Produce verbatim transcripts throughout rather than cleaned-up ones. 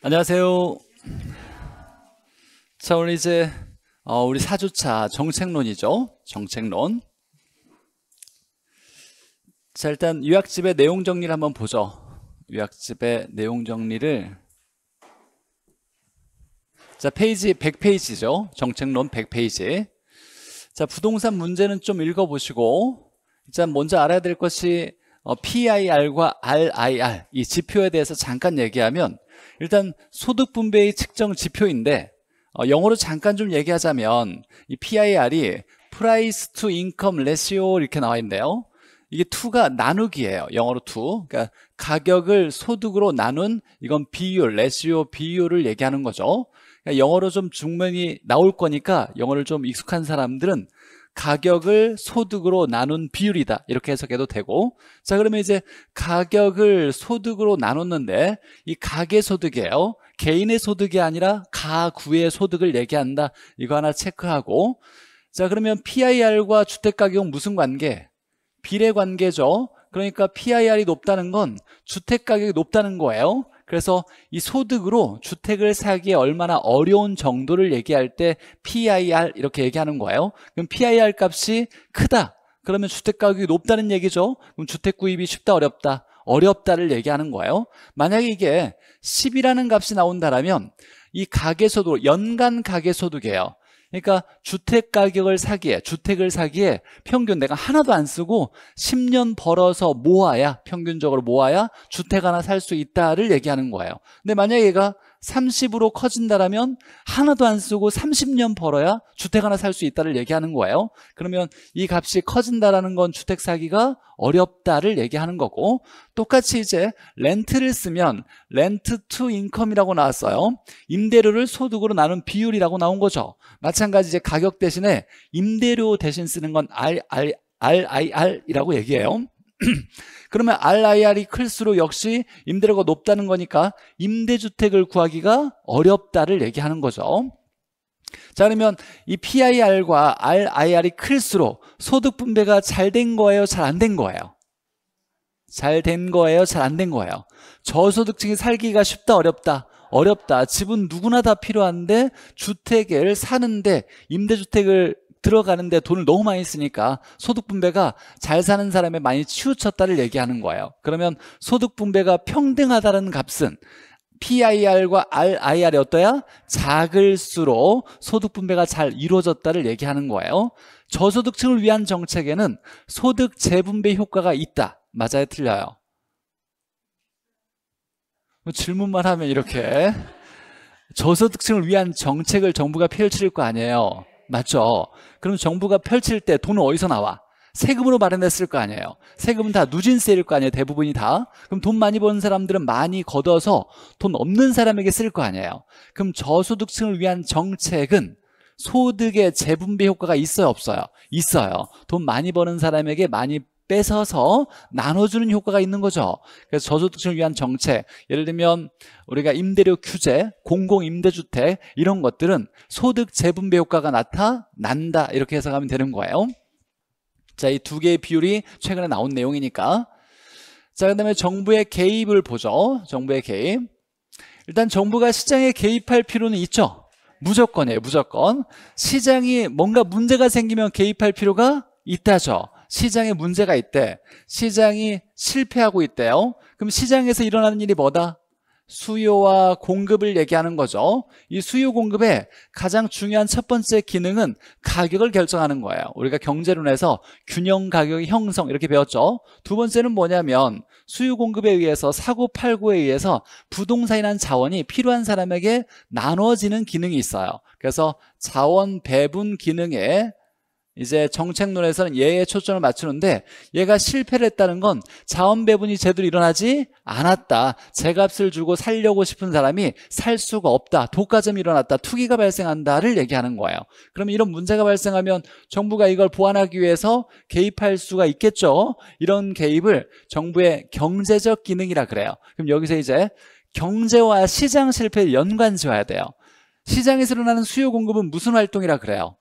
안녕하세요. 자, 오늘 이제 어, 우리 사 주차 정책론이죠. 정책론. 자, 일단 요약집의 내용 정리를 한번 보죠. 요약집의 내용 정리를. 자, 페이지 백 페이지죠. 정책론 백 페이지. 자, 부동산 문제는 좀 읽어보시고, 일단 먼저 알아야 될 것이 어, 피아이알과 알아이알, 이 지표에 대해서 잠깐 얘기하면, 일단 소득분배의 측정 지표인데, 어, 영어로 잠깐 좀 얘기하자면 이 피아이알이 Price to Income Ratio 이렇게 나와 있는데요, 이게 이가 나누기예요. 영어로 이. 그러니까 가격을 소득으로 나눈, 이건 비율, 레시오, 비율을 얘기하는 거죠. 그러니까 영어로 좀 중면이 나올 거니까 영어를 좀 익숙한 사람들은 가격을 소득으로 나눈 비율이다, 이렇게 해석해도 되고. 자, 그러면 이제 가격을 소득으로 나눴는데, 이 가계소득이에요. 개인의 소득이 아니라 가구의 소득을 얘기한다, 이거 하나 체크하고. 자, 그러면 피아이알과 주택가격은 무슨 관계? 비례관계죠. 그러니까 피아이알이 높다는 건 주택가격이 높다는 거예요. 그래서 이 소득으로 주택을 사기에 얼마나 어려운 정도를 얘기할 때 피아이알 이렇게 얘기하는 거예요. 그럼 피아이알 값이 크다, 그러면 주택가격이 높다는 얘기죠. 그럼 주택구입이 쉽다, 어렵다, 어렵다를 얘기하는 거예요. 만약에 이게 십이라는 값이 나온다라면 이 가계소득, 연간 가계소득이에요. 그러니까 주택 가격을 사기에, 주택을 사기에 평균 내가 하나도 안 쓰고 십 년 벌어서 모아야, 평균적으로 모아야 주택 하나 살 수 있다를 얘기하는 거예요. 근데 만약에 얘가 삼십으로 커진다라면 하나도 안 쓰고 삼십 년 벌어야 주택 하나 살 수 있다를 얘기하는 거예요. 그러면 이 값이 커진다라는 건 주택 사기가 어렵다를 얘기하는 거고, 똑같이 이제 렌트를 쓰면 렌트 투 인컴이라고 나왔어요. 임대료를 소득으로 나눈 비율이라고 나온 거죠. 마찬가지 이제 가격 대신에 임대료 대신 쓰는 건 알아이알이라고 얘기해요. 그러면 알아이알이 클수록 역시 임대료가 높다는 거니까 임대주택을 구하기가 어렵다를 얘기하는 거죠. 자, 그러면 이 피아이알과 알아이알이 클수록 소득분배가 잘 된 거예요, 잘 안 된 거예요? 잘 된 거예요, 잘 안 된 거예요? 저소득층이 살기가 쉽다, 어렵다? 어렵다. 집은 누구나 다 필요한데 주택을 사는데, 임대주택을 들어가는데 돈을 너무 많이 쓰니까 소득분배가 잘 사는 사람에 많이 치우쳤다를 얘기하는 거예요. 그러면 소득분배가 평등하다는 값은 피아이알과 알아이알이 어떠야? 작을수록 소득분배가 잘 이루어졌다를 얘기하는 거예요. 저소득층을 위한 정책에는 소득 재분배 효과가 있다, 맞아요, 틀려요? 질문만 하면 이렇게 저소득층을 위한 정책을 정부가 펼칠 거 아니에요, 맞죠? 그럼 정부가 펼칠 때 돈은 어디서 나와? 세금으로 마련했을 거 아니에요. 세금은 다 누진세일 거 아니에요, 대부분이 다. 그럼 돈 많이 버는 사람들은 많이 걷어서 돈 없는 사람에게 쓸 거 아니에요. 그럼 저소득층을 위한 정책은 소득의 재분배 효과가 있어요, 없어요? 있어요. 돈 많이 버는 사람에게 많이 뺏어서 나눠주는 효과가 있는 거죠. 그래서 저소득층을 위한 정책, 예를 들면 우리가 임대료 규제, 공공임대주택, 이런 것들은 소득 재분배 효과가 나타난다, 이렇게 해석하면 되는 거예요. 자, 이 두 개의 비율이 최근에 나온 내용이니까. 자, 그 다음에 정부의 개입을 보죠. 정부의 개입. 일단 정부가 시장에 개입할 필요는 있죠. 무조건이에요, 무조건. 시장이 뭔가 문제가 생기면 개입할 필요가 있다죠. 시장에 문제가 있대, 시장이 실패하고 있대요. 그럼 시장에서 일어나는 일이 뭐다? 수요와 공급을 얘기하는 거죠. 이 수요 공급의 가장 중요한 첫 번째 기능은 가격을 결정하는 거예요. 우리가 경제론에서 균형 가격 형성 이렇게 배웠죠. 두 번째는 뭐냐면 수요 공급에 의해서 사고 팔고에 의해서 부동산이란 자원이 필요한 사람에게 나눠지는 기능이 있어요. 그래서 자원 배분 기능에 이제 정책론에서는 얘에 초점을 맞추는데, 얘가 실패를 했다는 건 자원 배분이 제대로 일어나지 않았다, 제값을 주고 살려고 싶은 사람이 살 수가 없다, 독과점이 일어났다, 투기가 발생한다를 얘기하는 거예요. 그럼 이런 문제가 발생하면 정부가 이걸 보완하기 위해서 개입할 수가 있겠죠. 이런 개입을 정부의 경제적 기능이라 그래요. 그럼 여기서 이제 경제와 시장 실패를 연관 지어야 돼요. 시장에서 일어나는 수요 공급은 무슨 활동이라 그래요?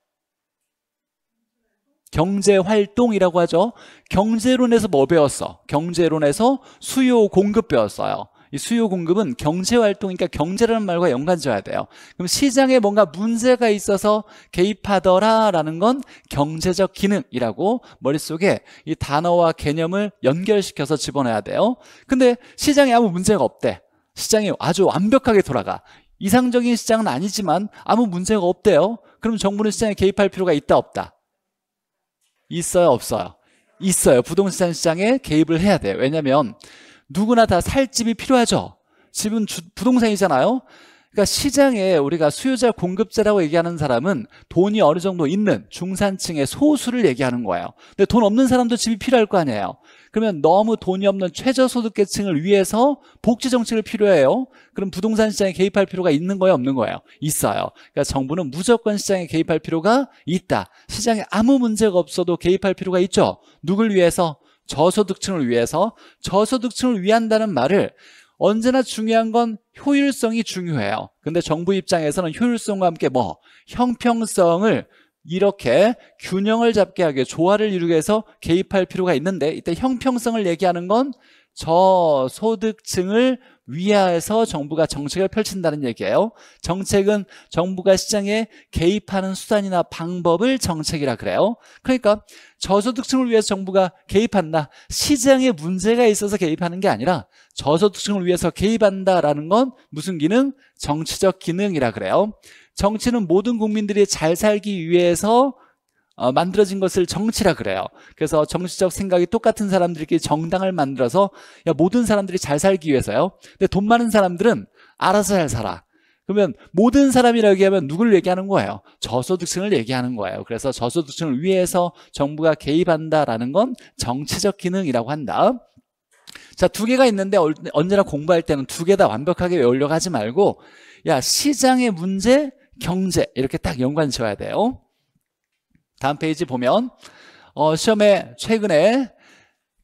경제활동이라고 하죠. 경제론에서 뭐 배웠어? 경제론에서 수요 공급 배웠어요. 이 수요 공급은 경제활동이니까 경제라는 말과 연관 지어야 돼요. 그럼 시장에 뭔가 문제가 있어서 개입하더라 라는 건 경제적 기능이라고 머릿속에 이 단어와 개념을 연결시켜서 집어넣어야 돼요. 근데 시장에 아무 문제가 없대. 시장이 아주 완벽하게 돌아가. 이상적인 시장은 아니지만 아무 문제가 없대요. 그럼 정부는 시장에 개입할 필요가 있다 없다? 있어요 없어요? 있어요. 부동산 시장에 개입을 해야 돼요. 왜냐면 누구나 다 살 집이 필요하죠. 집은 주, 부동산이잖아요. 그러니까 시장에 우리가 수요자 공급자라고 얘기하는 사람은 돈이 어느 정도 있는 중산층의 소수를 얘기하는 거예요. 근데 돈 없는 사람도 집이 필요할 거 아니에요. 그러면 너무 돈이 없는 최저소득계층을 위해서 복지 정책을 필요해요. 그럼 부동산 시장에 개입할 필요가 있는 거예요 없는 거예요? 있어요. 그러니까 정부는 무조건 시장에 개입할 필요가 있다. 시장에 아무 문제가 없어도 개입할 필요가 있죠. 누굴 위해서? 저소득층을 위해서. 저소득층을 위한다는 말을 언제나 중요한 건 효율성이 중요해요. 근데 정부 입장에서는 효율성과 함께 뭐 형평성을 이렇게 균형을 잡게 하게 조화를 이루기 위해서 개입할 필요가 있는데, 이때 형평성을 얘기하는 건 저소득층을 위하여서 정부가 정책을 펼친다는 얘기예요. 정책은 정부가 시장에 개입하는 수단이나 방법을 정책이라 그래요. 그러니까 저소득층을 위해서 정부가 개입한다, 시장에 문제가 있어서 개입하는 게 아니라 저소득층을 위해서 개입한다라는 건 무슨 기능? 정치적 기능이라 그래요. 정치는 모든 국민들이 잘 살기 위해서 어, 만들어진 것을 정치라 그래요. 그래서 정치적 생각이 똑같은 사람들끼리 정당을 만들어서, 야, 모든 사람들이 잘 살기 위해서요. 근데 돈 많은 사람들은 알아서 잘 살아. 그러면 모든 사람이라고 얘기하면 누굴 얘기하는 거예요? 저소득층을 얘기하는 거예요. 그래서 저소득층을 위해서 정부가 개입한다라는 건 정치적 기능이라고 한다. 자, 두 개가 있는데 언제나 공부할 때는 두 개 다 완벽하게 외우려고 하지 말고, 야, 시장의 문제, 경제, 이렇게 딱 연관 지어야 돼요. 다음 페이지 보면 어, 시험에 최근에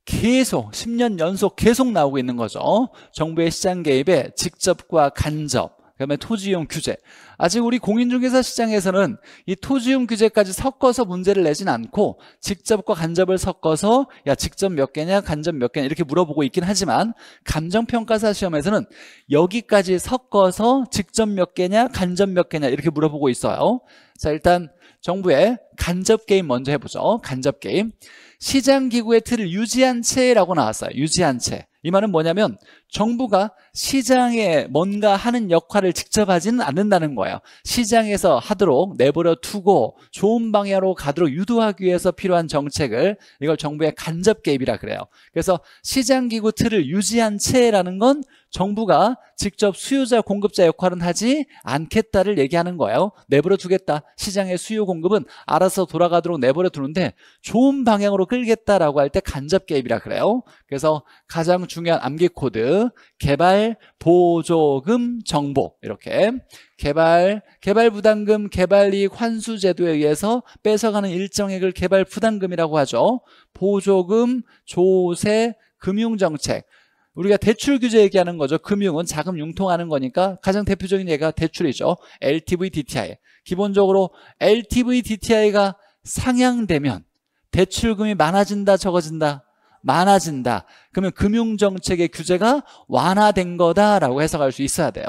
계속 십 년 연속 계속 나오고 있는 거죠. 정부의 시장 개입에 직접과 간접, 그다음에 토지이용 규제. 아직 우리 공인중개사 시장에서는 이 토지이용 규제까지 섞어서 문제를 내진 않고 직접과 간접을 섞어서, 야, 직접 몇 개냐 간접 몇 개냐 이렇게 물어보고 있긴 하지만, 감정평가사 시험에서는 여기까지 섞어서 직접 몇 개냐 간접 몇 개냐 이렇게 물어보고 있어요. 자, 일단 정부의 간접 개입 먼저 해보죠. 간접 개입. 시장기구의 틀을 유지한 채라고 나왔어요. 유지한 채. 이 말은 뭐냐면 정부가 시장에 뭔가 하는 역할을 직접 하지는 않는다는 거예요. 시장에서 하도록 내버려 두고 좋은 방향으로 가도록 유도하기 위해서 필요한 정책을, 이걸 정부의 간접 개입이라 그래요. 그래서 시장기구 틀을 유지한 채라는 건 정부가 직접 수요자 공급자 역할은 하지 않겠다를 얘기하는 거예요. 내버려 두겠다. 시장의 수요 공급은 알아서 돌아가도록 내버려 두는데 좋은 방향으로 끌겠다라고 할 때 간접 개입이라 그래요. 그래서 가장 중요한 암기 코드, 개발 보조금 정보. 이렇게 개발, 개발 부담금, 개발 이익 환수 제도에 의해서 뺏어가는 일정액을 개발 부담금이라고 하죠. 보조금, 조세, 금융 정책. 우리가 대출 규제 얘기하는 거죠. 금융은 자금 융통하는 거니까 가장 대표적인 예가 대출이죠. 엘티브이, 디티아이. 기본적으로 엘티브이, 디티아이가 상향되면 대출금이 많아진다, 적어진다? 많아진다. 그러면 금융정책의 규제가 완화된 거다라고 해석할 수 있어야 돼요.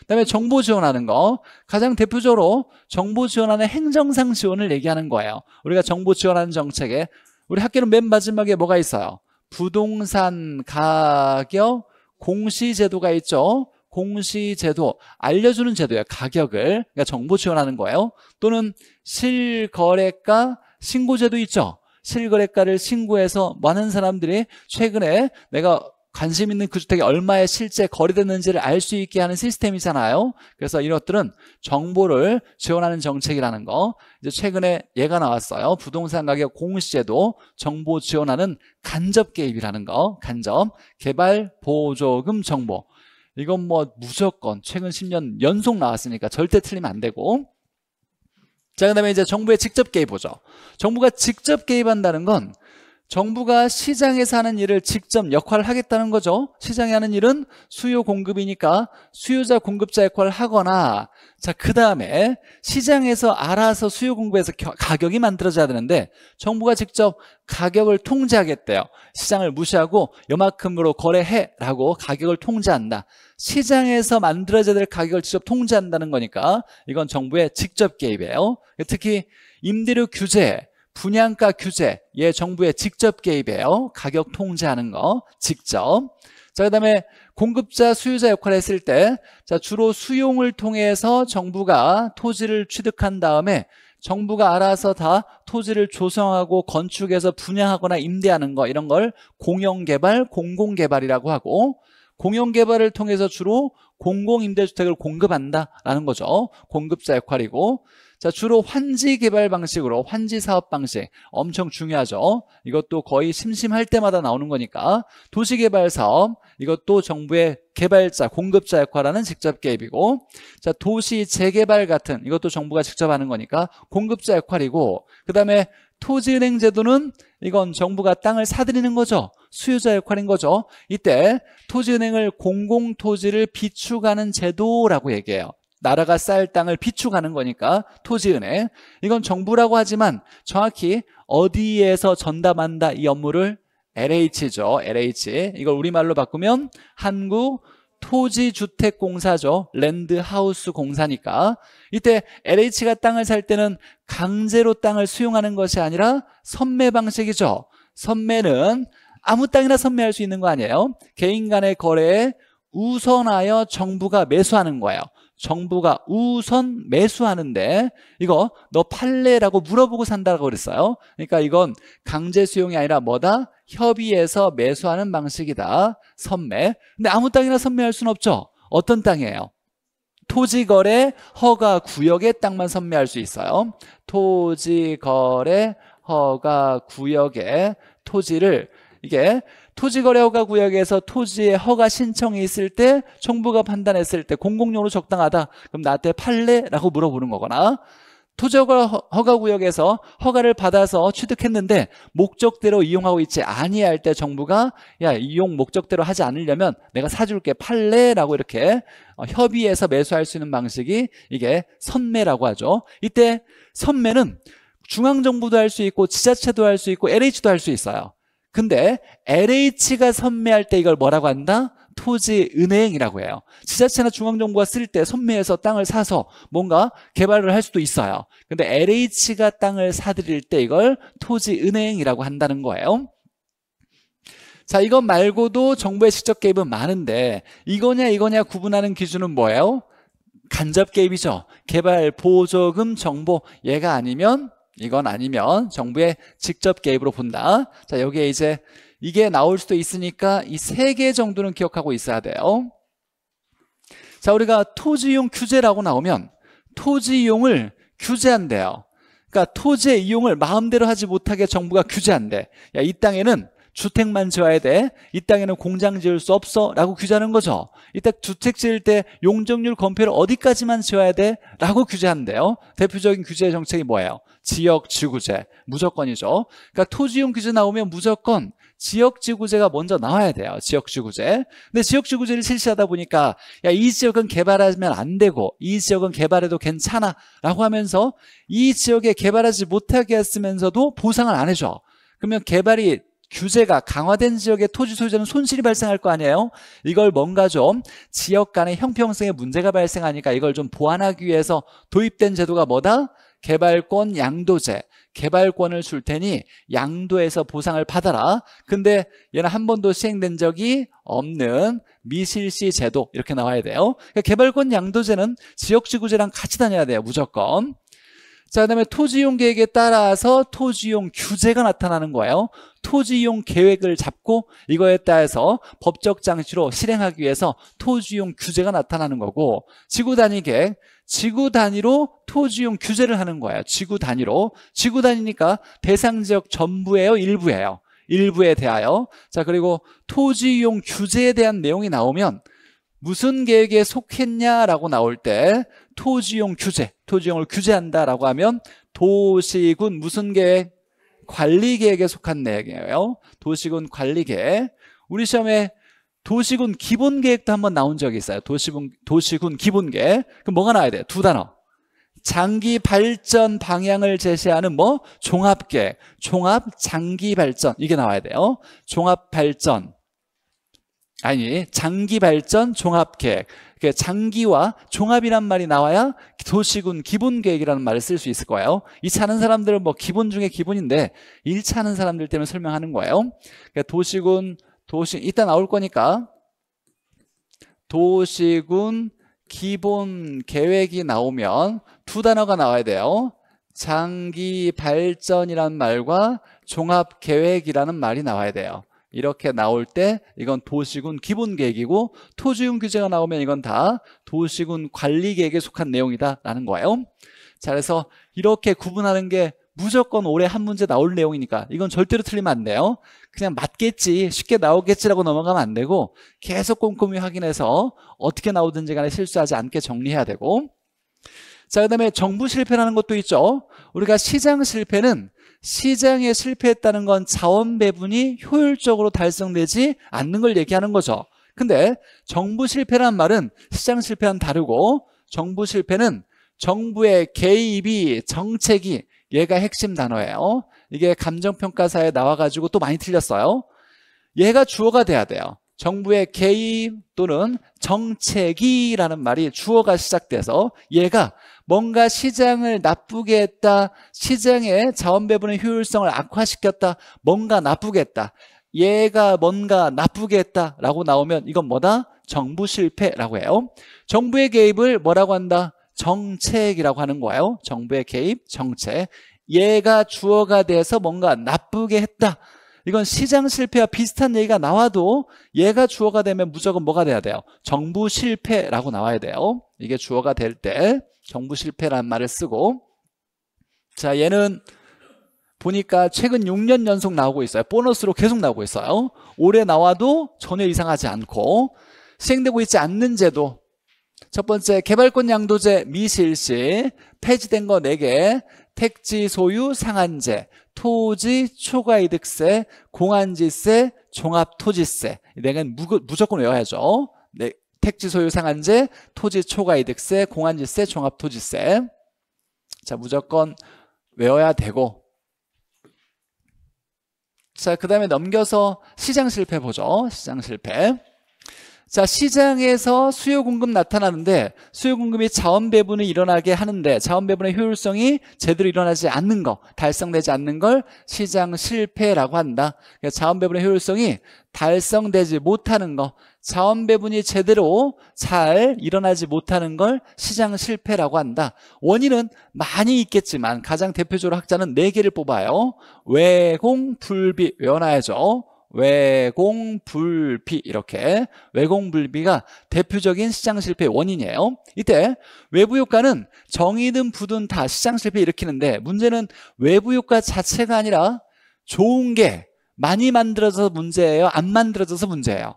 그다음에 정보 지원하는 거. 가장 대표적으로 정보 지원하는 행정상 지원을 얘기하는 거예요. 우리가 정보 지원하는 정책에 우리 학교는 맨 마지막에 뭐가 있어요? 부동산 가격 공시제도가 있죠. 공시제도 알려주는 제도예요. 가격을, 그러니까 정보 지원하는 거예요. 또는 실거래가 신고제도 있죠. 실거래가를 신고해서 많은 사람들이 최근에 내가 관심 있는 그 주택이 얼마에 실제 거래됐는지를 알 수 있게 하는 시스템이잖아요. 그래서 이런 것들은 정보를 지원하는 정책이라는 거. 이제 최근에 얘가 나왔어요. 부동산 가격 공시제도 정보 지원하는 간접 개입이라는 거. 간접 개발 보조금 정보. 이건 뭐 무조건 최근 십 년 연속 나왔으니까 절대 틀리면 안 되고. 자, 그 다음에 이제 정부의 직접 개입 보죠. 정부가 직접 개입한다는 건 정부가 시장에서 하는 일을 직접 역할을 하겠다는 거죠. 시장이 하는 일은 수요 공급이니까 수요자 공급자 역할을 하거나, 자, 그 다음에 시장에서 알아서 수요 공급해서 가격이 만들어져야 되는데 정부가 직접 가격을 통제하겠대요. 시장을 무시하고 요만큼으로 거래해라고 가격을 통제한다. 시장에서 만들어져야 될 가격을 직접 통제한다는 거니까 이건 정부의 직접 개입이에요. 특히 임대료 규제, 분양가 규제, 예, 정부의 직접 개입이에요. 가격 통제하는 거 직접. 자, 그 다음에 공급자 수요자 역할을 했을 때, 자, 주로 수용을 통해서 정부가 토지를 취득한 다음에 정부가 알아서 다 토지를 조성하고 건축해서 분양하거나 임대하는 거, 이런 걸 공영개발, 공공개발이라고 하고, 공영개발을 통해서 주로 공공임대주택을 공급한다라는 거죠. 공급자 역할이고, 자, 주로 환지 개발 방식으로, 환지 사업 방식 엄청 중요하죠. 이것도 거의 심심할 때마다 나오는 거니까 도시 개발 사업, 이것도 정부의 개발자, 공급자 역할하는 직접 개입이고, 자, 도시 재개발 같은 이것도 정부가 직접 하는 거니까 공급자 역할이고, 그 다음에 토지은행 제도는 이건 정부가 땅을 사들이는 거죠. 수요자 역할인 거죠. 이때 토지은행을 공공토지를 비축하는 제도라고 얘기해요. 나라가 쌀 땅을 비축하는 거니까 토지은행, 이건 정부라고 하지만 정확히 어디에서 전담한다, 이 업무를 엘에이치죠. 엘에이치, 이걸 우리말로 바꾸면 한국 토지주택공사죠. 랜드하우스공사니까 이때 엘에이치가 땅을 살 때는 강제로 땅을 수용하는 것이 아니라 선매 방식이죠. 선매는 아무 땅이나 선매할 수 있는 거 아니에요. 개인 간의 거래에 우선하여 정부가 매수하는 거예요. 정부가 우선 매수하는데, 이거 너 팔래라고 물어보고 산다고 그랬어요. 그러니까 이건 강제 수용이 아니라 뭐다? 협의해서 매수하는 방식이다. 선매. 근데 아무 땅이나 선매할 수는 없죠. 어떤 땅이에요? 토지거래 허가 구역의 땅만 선매할 수 있어요. 토지거래 허가 구역의 토지를, 이게 토지거래 허가 구역에서 토지의 허가 신청이 있을 때 정부가 판단했을 때 공공용으로 적당하다, 그럼 나한테 팔래? 라고 물어보는 거거나, 토지허가 허가 구역에서 허가를 받아서 취득했는데 목적대로 이용하고 있지 아니할 때 정부가, 야, 이용 목적대로 하지 않으려면 내가 사줄게, 팔래? 라고 이렇게 협의해서 매수할 수 있는 방식이 이게 선매라고 하죠. 이때 선매는 중앙정부도 할 수 있고 지자체도 할 수 있고 엘에이치도 할 수 있어요. 근데 엘에이치가 선매할 때 이걸 뭐라고 한다? 토지은행이라고 해요. 지자체나 중앙정부가 쓸 때 선매해서 땅을 사서 뭔가 개발을 할 수도 있어요. 근데 엘에이치가 땅을 사들일 때 이걸 토지은행이라고 한다는 거예요. 자, 이것 말고도 정부의 직접 개입은 많은데 이거냐 이거냐 구분하는 기준은 뭐예요? 간접 개입이죠. 개발, 보조금, 정보, 얘가 아니면, 이건 아니면 정부의 직접 개입으로 본다. 자, 여기에 이제 이게 나올 수도 있으니까 이 세 개 정도는 기억하고 있어야 돼요. 자, 우리가 토지이용 규제라고 나오면 토지이용을 규제한대요. 그러니까 토지의 이용을 마음대로 하지 못하게 정부가 규제한대. 야, 이 땅에는 주택만 지어야 돼, 이 땅에는 공장 지을 수 없어 라고 규제하는 거죠. 이때 주택 지을 때 용적률 건폐율 어디까지만 지어야 돼 라고 규제한대요. 대표적인 규제 정책이 뭐예요? 지역지구제, 무조건이죠. 그러니까 토지용 규제 나오면 무조건 지역지구제가 먼저 나와야 돼요. 지역지구제. 근데 지역지구제를 실시하다 보니까, 야, 이 지역은 개발하면 안 되고 이 지역은 개발해도 괜찮아 라고 하면서 이 지역에 개발하지 못하게 했으면서도 보상을 안 해줘. 그러면 개발이 규제가 강화된 지역의 토지 소유자는 손실이 발생할 거 아니에요. 이걸 뭔가 좀 지역 간의 형평성에 문제가 발생하니까 이걸 좀 보완하기 위해서 도입된 제도가 뭐다? 개발권 양도제. 개발권을 줄 테니 양도해서 보상을 받아라. 근데 얘는 한 번도 시행된 적이 없는 미실시 제도, 이렇게 나와야 돼요. 그러니까 개발권 양도제는 지역지구제랑 같이 다녀야 돼요, 무조건. 자, 그 다음에 토지이용 계획에 따라서 토지이용 규제가 나타나는 거예요. 토지이용 계획을 잡고 이거에 따라서 법적 장치로 실행하기 위해서 토지이용 규제가 나타나는 거고, 지구 단위 계획, 지구 단위로 토지이용 규제를 하는 거예요. 지구 단위로. 지구 단위니까 대상 지역 전부예요, 일부예요? 일부에 대하여. 자, 그리고 토지이용 규제에 대한 내용이 나오면 무슨 계획에 속했냐라고 나올 때 토지용 규제, 토지용을 규제한다라고 하면 도시군 무슨 계획? 관리계획에 속한 내용이에요. 도시군 관리계획. 우리 시험에 도시군 기본계획도 한번 나온 적이 있어요. 도시군, 도시군 기본계획. 그럼 뭐가 나와야 돼요? 두 단어. 장기 발전 방향을 제시하는 뭐 종합계획, 종합 장기 발전, 이게 나와야 돼요. 종합 발전 아니 장기 발전 종합계획. 그러니까 장기와 종합이란 말이 나와야 도시군 기본계획이라는 말을 쓸 수 있을 거예요. 이 차 하는 사람들은 뭐 기본 중에 기본인데 일 차 하는 사람들 때문에 설명하는 거예요. 그러니까 도시군 도시 이따 나올 거니까 도시군 기본 계획이 나오면 두 단어가 나와야 돼요. 장기 발전이란 말과 종합 계획이라는 말이 나와야 돼요. 이렇게 나올 때 이건 도시군 기본 계획이고, 토지용 규제가 나오면 이건 다 도시군 관리 계획에 속한 내용이다라는 거예요. 자, 그래서 이렇게 구분하는 게 무조건 올해 한 문제 나올 내용이니까 이건 절대로 틀리면 안 돼요. 그냥 맞겠지, 쉽게 나오겠지라고 넘어가면 안 되고 계속 꼼꼼히 확인해서 어떻게 나오든지 간에 실수하지 않게 정리해야 되고. 자, 그 다음에 정부 실패라는 것도 있죠. 우리가 시장 실패는 시장에 실패했다는 건 자원 배분이 효율적으로 달성되지 않는 걸 얘기하는 거죠. 근데 정부 실패란 말은 시장 실패와는 다르고, 정부 실패는 정부의 개입이, 정책이, 얘가 핵심 단어예요. 이게 감정평가사에 나와가지고 또 많이 틀렸어요. 얘가 주어가 돼야 돼요. 정부의 개입 또는 정책이라는 말이 주어가 시작돼서 얘가 뭔가 시장을 나쁘게 했다, 시장의 자원배분의 효율성을 악화시켰다, 뭔가 나쁘게 했다, 얘가 뭔가 나쁘게 했다라고 나오면 이건 뭐다? 정부 실패라고 해요. 정부의 개입을 뭐라고 한다? 정책이라고 하는 거예요. 정부의 개입, 정책. 얘가 주어가 돼서 뭔가 나쁘게 했다. 이건 시장 실패와 비슷한 얘기가 나와도 얘가 주어가 되면 무조건 뭐가 돼야 돼요? 정부 실패라고 나와야 돼요. 이게 주어가 될 때 정부 실패란 말을 쓰고. 자, 얘는 보니까 최근 육 년 연속 나오고 있어요. 보너스로 계속 나오고 있어요. 올해 나와도 전혀 이상하지 않고, 시행되고 있지 않는 제도. 첫 번째, 개발권 양도제 미실시, 폐지된 거 네 개, 택지 소유 상한제, 토지 초과이득세, 공안지세, 종합토지세. 내겐 무조건 외워야죠. 네, 택지 소유 상한제, 토지 초과이득세, 공안지세, 종합토지세. 자, 무조건 외워야 되고. 자, 그 다음에 넘겨서 시장 실패 보죠. 시장 실패. 자, 시장에서 수요 공급 나타나는데 수요 공급이 자원 배분이 일어나게 하는데 자원 배분의 효율성이 제대로 일어나지 않는 거, 달성되지 않는 걸 시장 실패라고 한다. 그러니까 자원 배분의 효율성이 달성되지 못하는 거, 자원 배분이 제대로 잘 일어나지 못하는 걸 시장 실패라고 한다. 원인은 많이 있겠지만 가장 대표적으로 학자는 네 개를 뽑아요. 외공, 불비, 외워놔야죠. 외공불비. 이렇게 외공불비가 대표적인 시장 실패의 원인이에요. 이때 외부효과는 정의든 부든 다 시장 실패 일으키는데, 문제는 외부효과 자체가 아니라 좋은 게 많이 만들어져서 문제예요, 안 만들어져서 문제예요?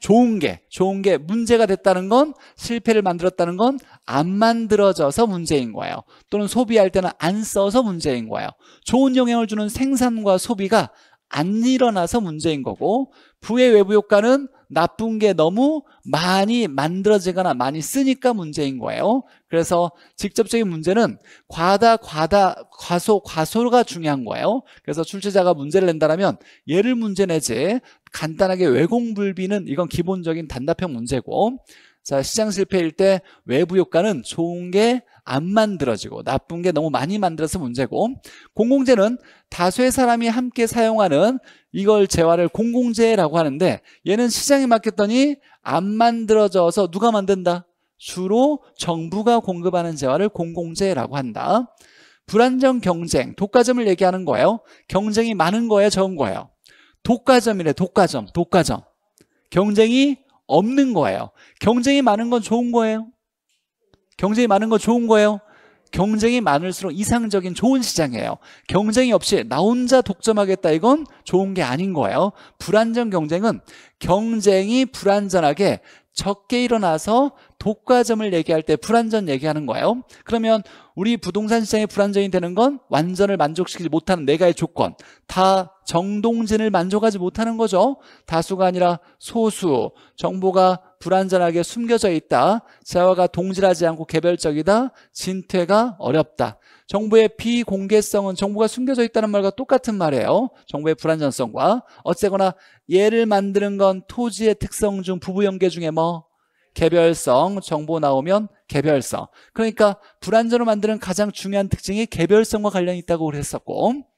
좋은 게, 좋은 게 문제가 됐다는 건, 실패를 만들었다는 건 안 만들어져서 문제인 거예요. 또는 소비할 때는 안 써서 문제인 거예요. 좋은 영향을 주는 생산과 소비가 안 일어나서 문제인 거고, 부의 외부 효과는 나쁜 게 너무 많이 만들어지거나 많이 쓰니까 문제인 거예요. 그래서 직접적인 문제는 과다, 과다, 과소, 과소가 중요한 거예요. 그래서 출제자가 문제를 낸다면 얘를 문제 내지, 간단하게 외공불비는 이건 기본적인 단답형 문제고. 자, 시장 실패일 때 외부 효과는 좋은 게 안 만들어지고 나쁜 게 너무 많이 만들어서 문제고, 공공재는 다수의 사람이 함께 사용하는 이걸 재화를 공공재라고 하는데, 얘는 시장에 맡겼더니 안 만들어져서 누가 만든다? 주로 정부가 공급하는 재화를 공공재라고 한다. 불안정 경쟁, 독과점을 얘기하는 거예요. 경쟁이 많은 거예요, 적은 거예요? 독과점이래. 독과점, 독과점. 경쟁이 없는 거예요. 경쟁이 많은 건 좋은 거예요? 경쟁이 많은 건 좋은 거예요? 경쟁이 많을수록 이상적인 좋은 시장이에요. 경쟁이 없이 나 혼자 독점하겠다, 이건 좋은 게 아닌 거예요. 불안정 경쟁은 경쟁이 불안전하게 적게 일어나서 독과점을 얘기할 때 불완전 얘기하는 거예요. 그러면 우리 부동산 시장이 불완전이 되는 건 완전을 만족시키지 못하는 네 가지 조건, 다 정동진을 만족하지 못하는 거죠. 다수가 아니라 소수, 정보가 불완전하게 숨겨져 있다, 재화가 동질하지 않고 개별적이다, 진퇴가 어렵다. 정보의 비공개성은 정보가 숨겨져 있다는 말과 똑같은 말이에요. 정보의 불완전성과. 어쨌거나 예를 만드는 건 토지의 특성 중 부부 연계 중에 뭐 개별성, 정보 나오면 개별성. 그러니까 불완전을 만드는 가장 중요한 특징이 개별성과 관련이 있다고 그랬었고,